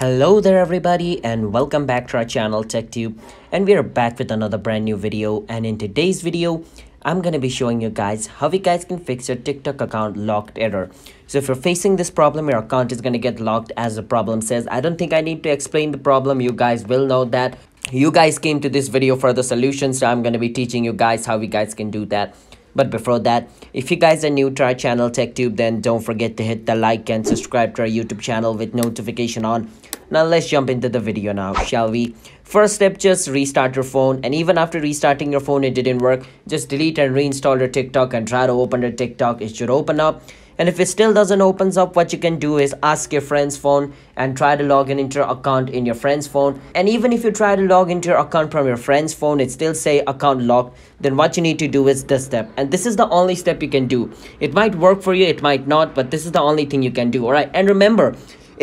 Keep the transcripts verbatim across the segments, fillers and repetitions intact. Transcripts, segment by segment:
Hello there everybody, and welcome back to our channel TechTube, and we are back with another brand new video. And in today's video I'm going to be showing you guys how you guys can fix your TikTok account locked error. So if you're facing this problem, your account is going to get locked as the problem says. I don't think I need to explain the problem. You guys will know that. You guys came to this video for the solution, so I'm going to be teaching you guys how you guys can do that. But before that, if you guys are new to our channel TechTube, then don't forget to hit the like and subscribe to our YouTube channel with notification on. Now let's jump into the video now, shall we? First step, just restart your phone, and even after restarting your phone it didn't work, just delete and reinstall your TikTok and try to open your TikTok. It should open up, and if it still doesn't opens up, what you can do is ask your friend's phone and try to log in into your account in your friend's phone. And even if you try to log into your account from your friend's phone, it still say account locked, then what you need to do is this step, and this is the only step you can do. It might work for you, it might not, but this is the only thing you can do, alright? And remember,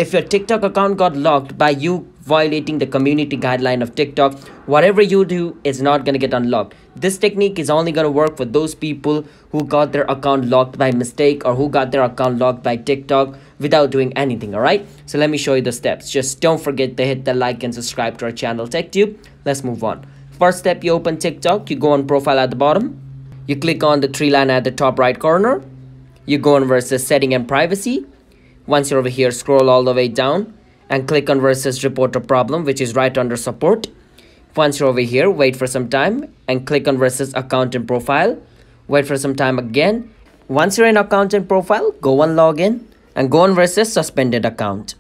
if your TikTok account got locked by you violating the community guideline of TikTok, whatever you do is not going to get unlocked. This technique is only going to work for those people who got their account locked by mistake or who got their account locked by TikTok without doing anything, alright? So let me show you the steps. Just don't forget to hit the like and subscribe to our channel TechTube. Let's move on. First step, you open TikTok, you go on profile at the bottom, you click on the three line at the top right corner, you go on versus setting and privacy. Once you're over here, scroll all the way down and click on versus report a problem, which is right under support. Once you're over here, wait for some time and click on versus account and profile. Wait for some time again. Once you're in account and profile, go on login and go on versus suspended account.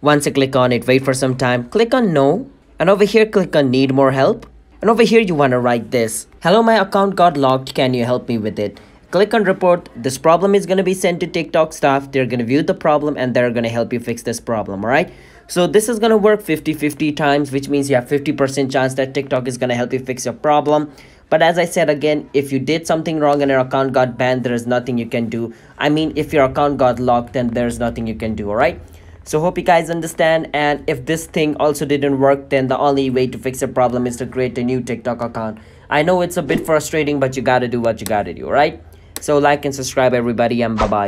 Once you click on it, wait for some time, click on no, and over here click on need more help. And over here you want to write this: hello, my account got locked, can you help me with it? Click on report. This problem is going to be sent to TikTok staff. They're going to view the problem and they're going to help you fix this problem, all right? So this is going to work fifty fifty times, which means you have fifty percent chance that TikTok is going to help you fix your problem. But as I said again, if you did something wrong and your account got banned, there is nothing you can do. I mean, if your account got locked, then there's nothing you can do, all right? So hope you guys understand. And if this thing also didn't work, then the only way to fix a problem is to create a new TikTok account. I know it's a bit frustrating, but you got to do what you got to do, all right? So like and subscribe everybody, and bye-bye.